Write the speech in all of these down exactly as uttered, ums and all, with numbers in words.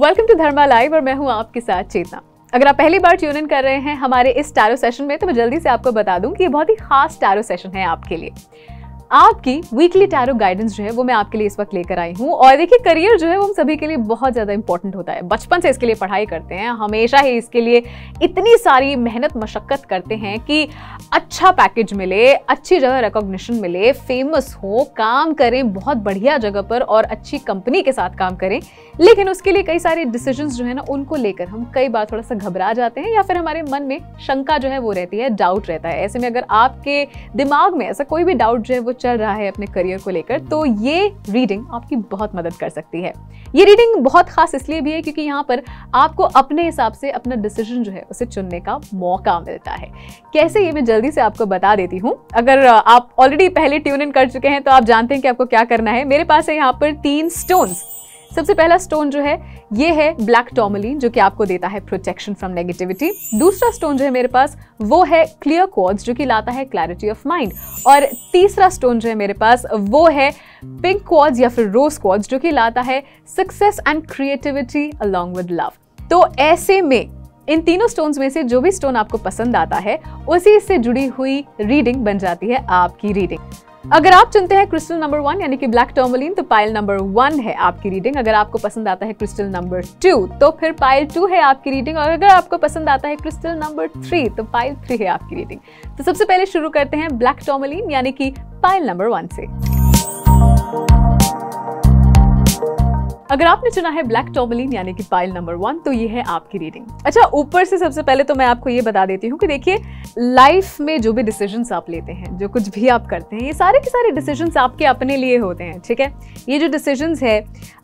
Welcome to Dharma live और मैं हूं आपके साथ चेतना। अगर आप पहली बार ट्यून इन कर रहे हैं हमारे इस टैरो सेशन में तो मैं जल्दी से आपको बता दूं कि ये बहुत ही खास टैरो सेशन है आपके लिए। आपकी वीकली टैरो गाइडेंस जो है वो मैं आपके लिए इस वक्त लेकर आई हूँ। और देखिए, करियर जो है वो हम सभी के लिए बहुत ज़्यादा इंपॉर्टेंट होता है। बचपन से इसके लिए पढ़ाई करते हैं, हमेशा ही इसके लिए इतनी सारी मेहनत मशक्क़त करते हैं कि अच्छा पैकेज मिले, अच्छी जगह रिकॉग्निशन मिले, फेमस हो, काम करें बहुत बढ़िया जगह पर और अच्छी कंपनी के साथ काम करें। लेकिन उसके लिए कई सारे डिसीजंस जो है ना, उनको लेकर हम कई बार थोड़ा सा घबरा जाते हैं या फिर हमारे मन में शंका जो है वो रहती है, डाउट रहता है। ऐसे में अगर आपके दिमाग में ऐसा कोई भी डाउट जो है वो चल रहा है अपने करियर को लेकर, तो ये रीडिंग आपकी बहुत मदद कर सकती है। ये रीडिंग बहुत खास इसलिए भी है क्योंकि यहाँ पर आपको अपने हिसाब से अपना डिसीजन जो है उसे चुनने का मौका मिलता है। कैसे, ये मैं जल्दी से आपको बता देती हूँ। अगर आप ऑलरेडी पहले ट्यून इन कर चुके हैं तो आप जानते हैं कि आपको क्या करना है। मेरे पास है यहाँ पर तीन स्टोन्स। सबसे पहला स्टोन जो है ये है ब्लैक टॉर्मलिन, जो कि आपको देता है प्रोटेक्शन फ्रॉम नेगेटिविटी। दूसरा स्टोन जो है मेरे पास वो है क्लियर क्वार्ट्स, जो कि लाता है क्लैरिटी ऑफ माइंड। और तीसरा स्टोन जो है मेरे पास वो है पिंक क्वार्ट्स या फिर रोज क्वार्ट्स, जो कि लाता है success and creativity along with love. तो ऐसे में इन तीनों स्टोन्स में से जो भी स्टोन आपको पसंद आता है उसी से जुड़ी हुई रीडिंग बन जाती है आपकी रीडिंग। अगर आप चुनते हैं क्रिस्टल नंबर वन यानी कि ब्लैक टर्मोलिन, तो पाइल नंबर वन है आपकी रीडिंग। अगर आपको पसंद आता है क्रिस्टल नंबर टू तो फिर पाइल टू है आपकी रीडिंग। और अगर आपको पसंद आता है क्रिस्टल नंबर थ्री तो पाइल थ्री है आपकी रीडिंग। तो सबसे पहले शुरू करते हैं ब्लैक टर्मोलिन यानी कि पाइल नंबर वन से। अगर आपने चुना है ब्लैक टॉर्मलिन यानी कि पाइल नंबर वन, तो ये है आपकी रीडिंग। अच्छा, ऊपर से सबसे पहले तो मैं आपको ये बता देती हूँ कि देखिए, लाइफ में जो भी डिसीजंस आप लेते हैं, जो कुछ भी आप करते हैं, ये सारे के सारे डिसीजंस आपके अपने लिए होते हैं। ठीक है, ये जो डिसीजंस है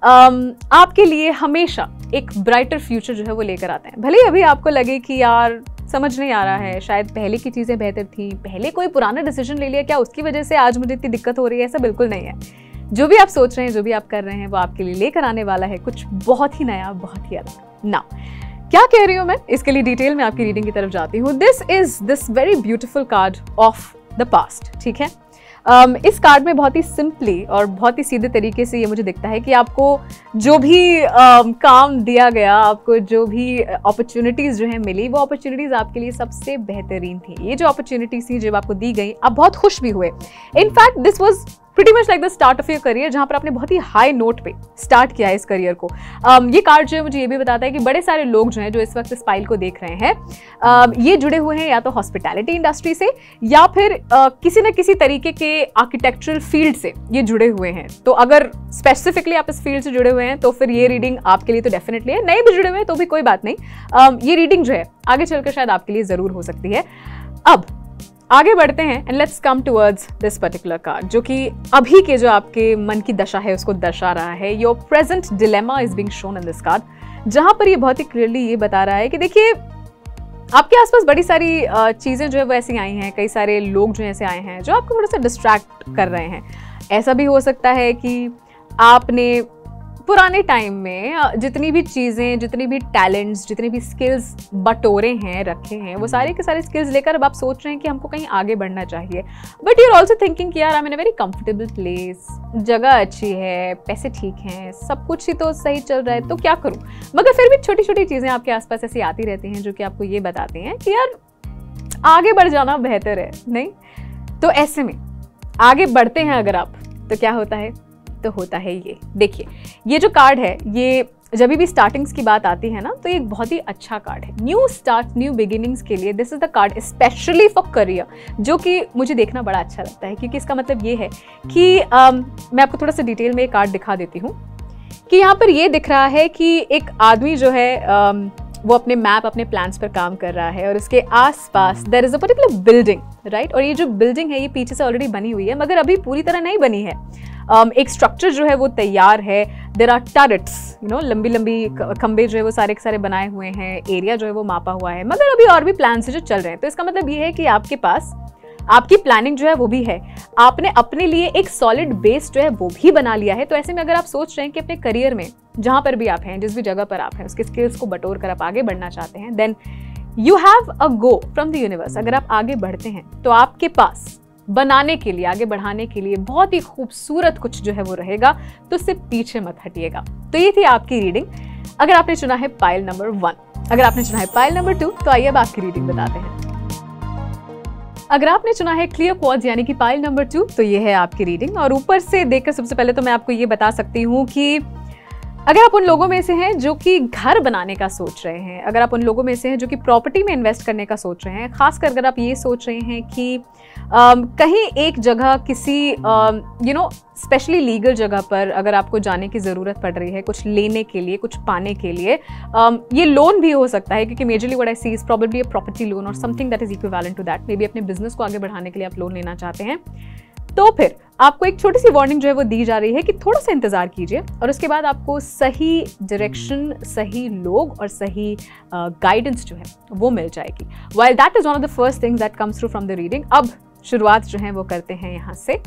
आम, आपके लिए हमेशा एक ब्राइटर फ्यूचर जो है वो लेकर आते हैं। भले ही अभी आपको लगे कि यार समझ नहीं आ रहा है, शायद पहले की चीज़ें बेहतर थी, पहले कोई पुराना डिसीजन ले लिया, क्या उसकी वजह से आज मुझे इतनी दिक्कत हो रही है, ऐसा बिल्कुल नहीं है। जो भी आप सोच रहे हैं, जो भी आप कर रहे हैं, वो आपके लिए लेकर आने वाला है कुछ बहुत ही नया, बहुत ही अलग। ना क्या कह रही हूँ मैं, इसके लिए डिटेल में आपकी रीडिंग की तरफ जाती हूँ। This is this very beautiful card of the past. ठीक है, um, इस कार्ड में बहुत ही सिंपली और बहुत ही सीधे तरीके से ये मुझे दिखता है कि आपको जो भी um, काम दिया गया, आपको जो भी अपॉर्चुनिटीज़ जो है मिली, वो अपॉर्चुनिटीज़ आपके लिए सबसे बेहतरीन थी। ये जो अपॉर्चुनिटीज़ थी जब आपको दी गई, आप बहुत खुश भी हुए। In fact this was Pretty much like the start of your career, जहाँ पर आपने बहुत ही हाई नोट पे स्टार्ट किया है इस करियर को। um, ये कार्ड जो है मुझे ये भी बताता है कि बड़े सारे लोग जो हैं, जो इस वक्त इस पाइल को देख रहे हैं, uh, ये जुड़े हुए हैं या तो हॉस्पिटैलिटी इंडस्ट्री से या फिर uh, किसी न किसी तरीके के आर्किटेक्चरल फील्ड से ये जुड़े हुए हैं। तो अगर स्पेसिफिकली आप इस फील्ड से जुड़े हुए हैं तो फिर ये रीडिंग आपके लिए तो डेफिनेटली है। नहीं भी जुड़े हुए हैं तो भी कोई बात नहीं, um, ये रीडिंग जो है आगे चलकर शायद आपके लिए ज़रूर हो सकती है। अब आगे बढ़ते हैं and let's come towards this particular card, जो कि अभी के जो आपके मन की दशा है उसको दर्शा रहा है। Your present dilemma is being shown in this card, जहाँ पर ये बहुत ही क्लियरली ये बता रहा है कि देखिए, आपके आसपास बड़ी सारी चीज़ें जो है वो ऐसी आई हैं, कई सारे लोग जो ऐसे आए हैं जो आपको थोड़ा सा डिस्ट्रैक्ट कर रहे हैं। ऐसा भी हो सकता है कि आपने पुराने टाइम में जितनी भी चीज़ें, जितनी भी टैलेंट्स, जितने भी स्किल्स बटोरे हैं, रखे हैं, वो सारे के सारे स्किल्स लेकर अब आप सोच रहे हैं कि हमको कहीं आगे बढ़ना चाहिए। But you are also thinking कि यार I am in a very comfortable place, जगह अच्छी है, पैसे ठीक हैं, सब कुछ ही तो सही चल रहा है, तो क्या करूँ। मगर फिर भी छोटी छोटी चीज़ें आपके आसपास ऐसी आती रहती हैं जो कि आपको ये बताती हैं कि यार आगे बढ़ जाना बेहतर है, नहीं तो। ऐसे में आगे बढ़ते हैं अगर आप, तो क्या होता है, तो होता है ये। देखिए, ये जो कार्ड है, ये जब भी स्टार्टिंग्स की बात आती है ना, तो ये एक बहुत ही अच्छा कार्ड है। न्यू स्टार्ट, न्यू बिगिनिंग्स के लिए this is the card specially for career, जो कि मुझे देखना बड़ा अच्छा लगता है। क्योंकि इसका मतलब ये है कि आम, मैं आपको थोड़ा सा डिटेल में ये कार्ड दिखा देती हूँ कि यहाँ पर ये दिख रहा है कि एक आदमी जो है आम, वो अपने मैप, अपने प्लान्स पर काम कर रहा है और उसके आसपास there is a particular building, right. और ये जो बिल्डिंग है ये पीछे से ऑलरेडी बनी हुई है, मगर अभी पूरी तरह नहीं बनी है। um, एक स्ट्रक्चर जो है वो तैयार है। There are turrets, you know, लंबी लंबी खंबे जो है वो सारे के सारे बनाए हुए हैं। एरिया जो है वो मापा हुआ है, मगर अभी और भी प्लान्स जो चल रहे हैं। तो इसका मतलब ये है कि आपके पास आपकी प्लानिंग जो है वो भी है, आपने अपने लिए एक सॉलिड बेस जो है वो भी बना लिया है। तो ऐसे में अगर आप सोच रहे हैं कि अपने करियर में, जहाँ पर भी आप हैं, जिस भी जगह पर आप हैं, उसके स्किल्स को बटोर कर आप आगे बढ़ना चाहते हैं, then you have a go from the universe. अगर आप आगे बढ़ते हैं तो आपके पास बनाने के लिए, आगे बढ़ाने के लिए बहुत ही खूबसूरत कुछ जो है वो रहेगा, तो उससे पीछे मत हटिएगा। तो ये थी आपकी रीडिंग। अगर आपने चुना है पाइल नंबर वन। अगर आपने चुना है पाइल नंबर टू, तो आइए अब आपकी रीडिंग बताते हैं। अगर आपने चुना है क्लियर क्वार्ट्ज यानी कि पाइल नंबर टू, तो ये है आपकी रीडिंग। और ऊपर से देखकर सबसे पहले तो मैं आपको ये बता सकती हूँ कि अगर आप उन लोगों में से हैं जो कि घर बनाने का सोच रहे हैं, अगर आप उन लोगों में से हैं जो कि प्रॉपर्टी में इन्वेस्ट करने का सोच रहे हैं, खासकर अगर आप ये सोच रहे हैं कि आ, कहीं एक जगह किसी यू नो स्पेशली लीगल जगह पर अगर आपको जाने की ज़रूरत पड़ रही है कुछ लेने के लिए, कुछ पाने के लिए, आ, ये लोन भी हो सकता है क्योंकि majorly what I see is probably a property loan और something that is equivalent to that. Maybe अपने बिजनेस को आगे बढ़ाने के लिए आप लोन लेना चाहते हैं, तो फिर आपको एक छोटी सी वार्निंग जो है वो दी जा रही है कि थोड़ा सा इंतज़ार कीजिए और उसके बाद आपको सही डायरेक्शन, सही लोग और सही गाइडेंस uh, जो है वो मिल जाएगी। While that is one of the first things that comes through from the reading, अब शुरुआत जो है वो करते हैं यहाँ से।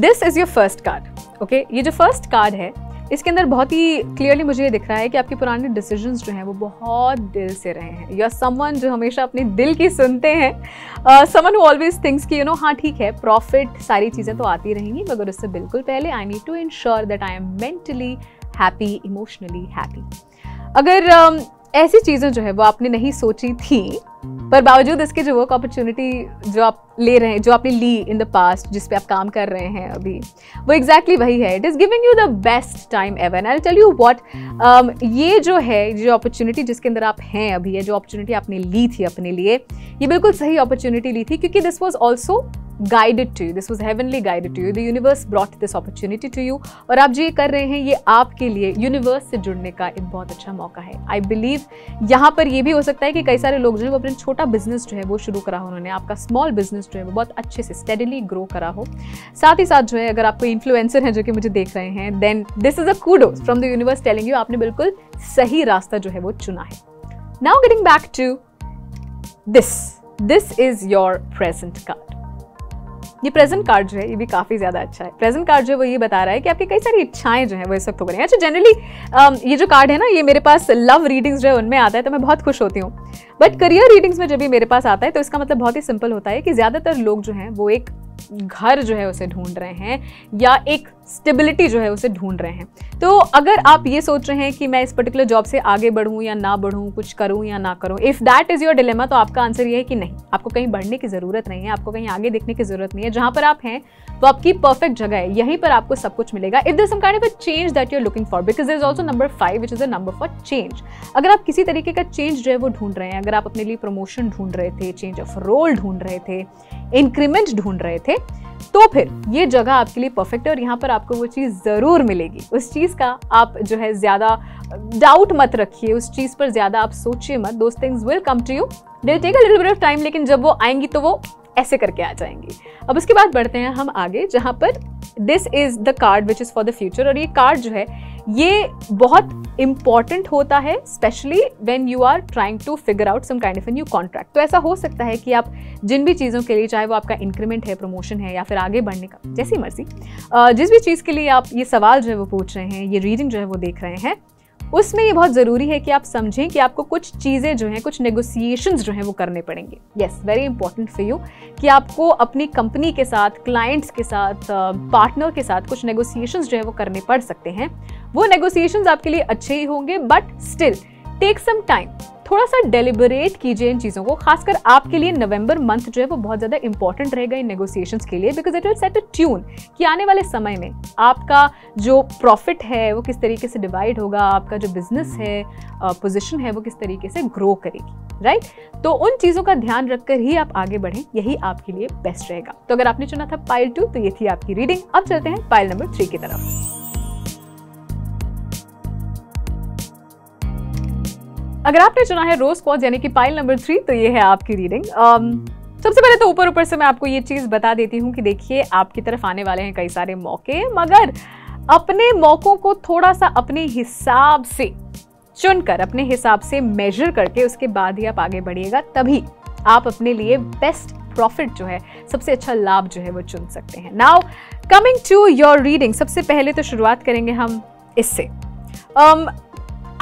This is your first card. Okay, ये जो फर्स्ट कार्ड है इसके अंदर बहुत ही क्लियरली मुझे ये दिख रहा है कि आपके पुराने डिसीजंस जो हैं वो बहुत दिल से रहे हैं। यू आर समवन जो हमेशा अपने दिल की सुनते हैं, समवन हु ऑलवेज थिंक्स कि यू नो हाँ ठीक है, प्रॉफिट सारी चीज़ें तो आती रहेंगी, मगर उससे बिल्कुल पहले I need to ensure that I am mentally happy, emotionally happy. अगर um, ऐसी चीज़ें जो है वो आपने नहीं सोची थी, पर बावजूद इसके जो वर्क अपॉर्चुनिटी जो आप ले रहे हैं, जो आपने ली इन द पास्ट, जिस पे आप काम कर रहे हैं अभी, वो एग्जैक्टली exactly वही है। It is giving you the best time ever. I tell you what, ये जो है, जो अपॉर्चुनिटी जिसके अंदर आप हैं अभी, है जो अपॉर्चुनिटी आपने ली थी अपने लिए, ये बिल्कुल सही अपॉर्चुनिटी ली थी क्योंकि this was also guided to you, this was heavenly guided to you, the universe brought this opportunity to you. और आप जो ये कर रहे हैं ये आपके लिए यूनिवर्स से जुड़ने का एक बहुत अच्छा मौका है। आई बिलीव यहाँ पर ये भी हो सकता है कि कई सारे लोग जो है वो अपने छोटा बिजनेस जो है वो शुरू करा हो उन्होंने, आपका स्मॉल बिजनेस जो है वो बहुत अच्छे से स्टेडली ग्रो करा हो। साथ ही साथ जो है अगर आपको इन्फ्लुएंसर हैं जो कि मुझे देख रहे हैं, then this is a kudos from the universe telling you आपने बिल्कुल सही रास्ता जो है वो चुना है। Now getting back to this, this is your present card. ये प्रेजेंट कार्ड जो है ये भी काफ़ी ज़्यादा अच्छा है। प्रेजेंट कार्ड जो है वो ये बता रहा है कि आपकी कई सारी इच्छाएं जो है वो इस वक्त हो रही हैं। अच्छा, जनरली ये जो कार्ड है ना, ये मेरे पास लव रीडिंग्स जो है उनमें आता है तो मैं बहुत खुश होती हूँ, बट करियर रीडिंग्स में जब भी मेरे पास आता है तो इसका मतलब बहुत ही सिंपल होता है कि ज़्यादातर लोग जो हैं वो एक घर जो है उसे ढूंढ रहे हैं या एक स्टेबिलिटी जो है उसे ढूंढ रहे हैं। तो अगर आप ये सोच रहे हैं कि मैं इस पर्टिकुलर जॉब से आगे बढ़ूं या ना बढ़ूं, कुछ करूं या ना करूं, if that is your dilemma, तो आपका आंसर ये है कि नहीं, आपको कहीं बढ़ने की ज़रूरत नहीं है, आपको कहीं आगे देखने की ज़रूरत नहीं है। जहां पर आप हैं वो आपकी परफेक्ट जगह है, यहीं पर आपको सब कुछ मिलेगा। If there some kind of a change that you are looking for, because there is also number five which is a number for change. अगर आप किसी तरीके का चेंज जो है वो ढूंढ रहे हैं, अगर आप अपने लिए प्रमोशन ढूंढ रहे थे, चेंज ऑफ रोल ढूंढ रहे थे, इंक्रीमेंट ढूंढ रहे थे, तो फिर ये जगह आपके लिए परफेक्ट है और यहाँ पर आपको वो चीज़ ज़रूर मिलेगी। उस चीज़ का आप जो है ज़्यादा डाउट मत रखिए, उस चीज़ पर ज़्यादा आप सोचिए मत। Those things will come to you, they take a little bit of time, लेकिन जब वो आएंगी तो वो ऐसे करके आ जाएंगी। अब उसके बाद बढ़ते हैं हम आगे, जहाँ पर this is the card which is for the future. और ये कार्ड जो है ये बहुत इम्पॉर्टेंट होता है, specially when you are trying to figure out some kind of a new contract. तो ऐसा हो सकता है कि आप जिन भी चीज़ों के लिए, चाहे वो आपका इंक्रीमेंट है, प्रमोशन है या फिर आगे बढ़ने का, जैसी मर्जी, जिस भी चीज़ के लिए आप ये सवाल जो है वो पूछ रहे हैं, ये रीडिंग जो है वो देख रहे हैं, उसमें ये बहुत ज़रूरी है कि आप समझें कि आपको कुछ चीज़ें जो हैं, कुछ नेगोशिएशंस जो हैं वो करने पड़ेंगे। Yes, very important for you कि आपको अपनी कंपनी के साथ, क्लाइंट्स के साथ, पार्टनर के साथ कुछ नेगोशिएशंस जो है वो करने पड़ सकते हैं। वो नेगोशिएशंस आपके लिए अच्छे ही होंगे, but still take some time, थोड़ा सा डेलिबरेट कीजिए इन चीज़ों को। खासकर आपके लिए नवंबर मंथ जो है वो बहुत ज़्यादा इंपॉर्टेंट रहेगा इन नेगोशिएशंस के लिए, because it will set a tune कि आने वाले समय में आपका जो प्रॉफिट है वो किस तरीके से डिवाइड होगा, आपका जो बिजनेस है, पोजीशन है, वो किस तरीके से ग्रो करेगी, राइट। तो उन चीज़ों का ध्यान रखकर ही आप आगे बढ़ें, यही आपके लिए बेस्ट रहेगा। तो अगर आपने चुना था पाइल टू, तो ये थी आपकी रीडिंग। अब चलते हैं पाइल नंबर थ्री की तरफ। अगर आपने चुना है रोज क्वार्ट्ज यानी कि पाइल नंबर थ्री, तो ये है आपकी रीडिंग। um, सबसे पहले तो ऊपर ऊपर से मैं आपको ये चीज़ बता देती हूँ कि देखिए आपकी तरफ आने वाले हैं कई सारे मौके, मगर अपने मौक़ों को थोड़ा सा अपने हिसाब से चुनकर, अपने हिसाब से मेजर करके उसके बाद ही आप आगे बढ़िएगा, तभी आप अपने लिए बेस्ट प्रॉफिट जो है, सबसे अच्छा लाभ जो है वो चुन सकते हैं। Now coming to your reading, सबसे पहले तो शुरुआत करेंगे हम इससे।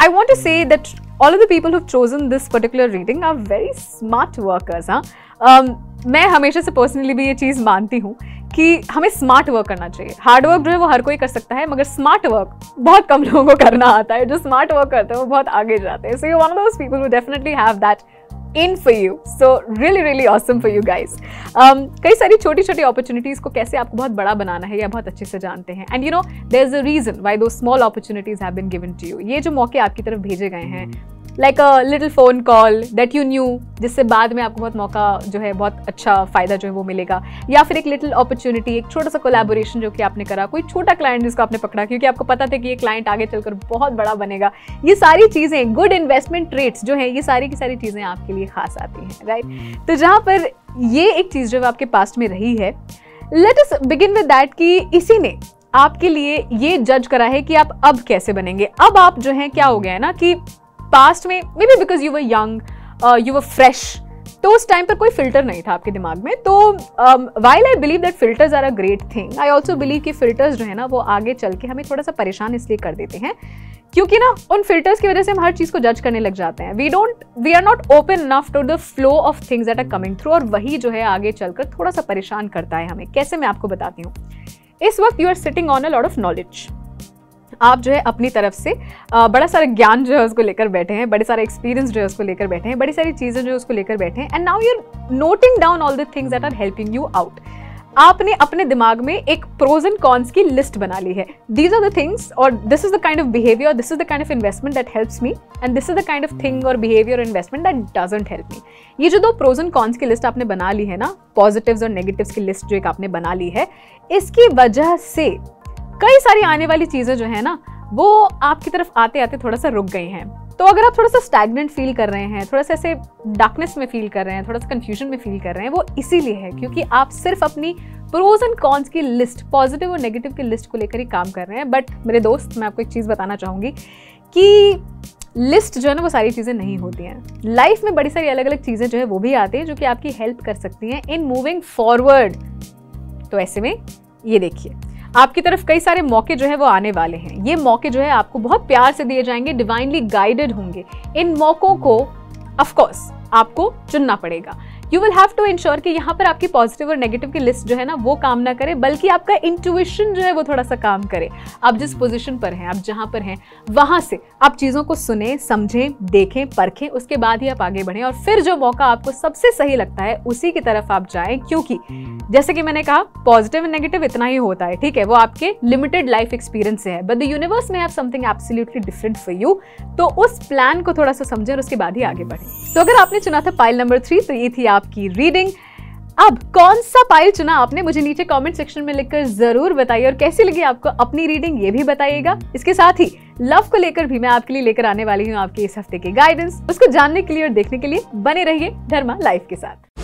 I want to say that All of the people who've chosen this particular reading are very smart workers, huh? Um, मैं हमेशा से पर्सनली भी ये चीज़ मानती हूँ कि हमें स्मार्ट वर्क करना चाहिए। हार्ड वर्क जो है वो हर कोई कर सकता है, मगर स्मार्ट वर्क बहुत कम लोगों को करना आता है। जो स्मार्ट वर्क करते हैं वो बहुत आगे जाते हैं। So you one of those people who definitely have that in for you. So really really awesome for you guys. कई सारी छोटी छोटी अपॉर्चुनिटीज़ को कैसे आपको बहुत बड़ा बनाना है, या बहुत अच्छे से जानते हैं। And you know there is a reason why दो small opportunities have been given to you. ये जो मौके आपकी तरफ भेजे गए हैं, like a little phone call that you knew, जिससे बाद में आपको बहुत मौका जो है, बहुत अच्छा फ़ायदा जो है वो मिलेगा, या फिर एक लिटिल अपॉर्चुनिटी, एक छोटा सा कोलैबोरेशन जो कि आपने करा, कोई छोटा क्लाइंट जिसको आपने पकड़ा क्योंकि आपको पता था कि ये क्लाइंट आगे चलकर बहुत बड़ा बनेगा। ये सारी चीज़ें, गुड इन्वेस्टमेंट ट्रेड्स जो हैं, ये सारी की सारी चीज़ें आपके लिए खास आती हैं, राइट। तो जहाँ पर ये एक चीज़ जो है आपके पास्ट में रही है, let us begin with that कि इसी ने आपके लिए ये जज करा है कि आप अब कैसे बनेंगे। अब आप जो हैं, क्या हो गया है ना कि पास्ट में maybe because you were young, you were fresh, तो उस टाइम पर कोई फिल्टर नहीं था आपके दिमाग में। तो while I believe that filters are a great thing, I also believe कि फिल्टर्स जो है ना वो आगे चल के हमें थोड़ा सा परेशान इसलिए कर देते हैं क्योंकि ना उन फिल्टर्स की वजह से हम हर चीज़ को जज करने लग जाते हैं। We don't we are not open enough to the flow of things that are coming through, और वही जो है आगे चलकर थोड़ा सा परेशान करता है हमें। कैसे, मैं आपको बताती हूँ। इस वक्त you are sitting on a lot of knowledge. आप जो है अपनी तरफ से बड़ा सारा ज्ञान जो है उसको लेकर बैठे हैं, बड़े सारे एक्सपीरियंस जो है उसको लेकर बैठे हैं, बड़ी सारी चीज़ें जो है उसको लेकर बैठे हैं। And now you are noting down all the things that are helping you out. आपने अपने दिमाग में एक प्रोज एंड कॉन्स की लिस्ट बना ली है। दीज आर द थिंग्स, और this is the kind of behaviour, this is the kind of investment that helps me, and this is the kind of thing और behaviour investment that doesn't help me. ये जो दो pros and cons की list आपने बना ली है ना, पॉजिटिव्स और नेगेटिव्स की लिस्ट जो एक आपने बना ली है, इसकी वजह से कई सारी आने वाली चीज़ें जो है ना वो आपकी तरफ आते आते थोड़ा सा रुक गई हैं। तो अगर आप थोड़ा सा स्टैग्नेंट फील कर रहे हैं, थोड़ा सा ऐसे डार्कनेस में फील कर रहे हैं, थोड़ा सा कंफ्यूजन में फील कर रहे हैं, वो इसीलिए है क्योंकि आप सिर्फ अपनी प्रोज एंड कॉन्स की लिस्ट, पॉजिटिव और नेगेटिव की लिस्ट को लेकर ही काम कर रहे हैं। बट मेरे दोस्त, मैं आपको एक चीज़ बताना चाहूँगी कि लिस्ट जो है ना वो सारी चीज़ें नहीं होती हैं। लाइफ में बड़ी सारी अलग अलग चीज़ें जो है वो भी आती हैं जो कि आपकी हेल्प कर सकती हैं इन मूविंग फॉरवर्ड। तो ऐसे में ये देखिए, आपकी तरफ कई सारे मौके जो है वो आने वाले हैं। ये मौके जो है आपको बहुत प्यार से दिए जाएंगे, डिवाइनली गाइडेड होंगे। इन मौक़ों को ऑफ कोर्स आपको चुनना पड़ेगा। You will have to ensure कि यहाँ पर आपकी पॉजिटिव और नेगेटिव की लिस्ट जो है ना वो काम ना करे, बल्कि आपका इंट्यूशन जो है वो थोड़ा सा काम करे। आप जिस पोजीशन पर हैं, आप जहाँ पर हैं, वहाँ से आप चीज़ों को सुने, समझें, देखें, परखें, उसके बाद ही आप आगे बढ़ें, और फिर जो मौका आपको सबसे सही लगता है उसी की तरफ आप जाएँ। क्योंकि जैसे कि मैंने कहा, पॉजिटिव एंड नेगेटिव इतना ही होता है, ठीक है, वो आपके लिमिटेड लाइफ एक्सपीरियंस से है। But the universe may have something absolutely different for you. तो उस प्लान को थोड़ा सा समझें और उसके बाद ही आगे बढ़ें। तो अगर आपने चुना था पाइल नंबर थ्री, तो ये थी आपकी रीडिंग। अब कौन सा पाइल चुना आपने, मुझे नीचे कमेंट सेक्शन में लिखकर जरूर बताइए, और कैसी लगी आपको अपनी रीडिंग ये भी बताइएगा। इसके साथ ही लव को लेकर भी मैं आपके लिए लेकर आने वाली हूँ आपके इस हफ्ते के गाइडेंस। उसको जानने के लिए और देखने के लिए बने रहिए धर्मा लाइव के साथ।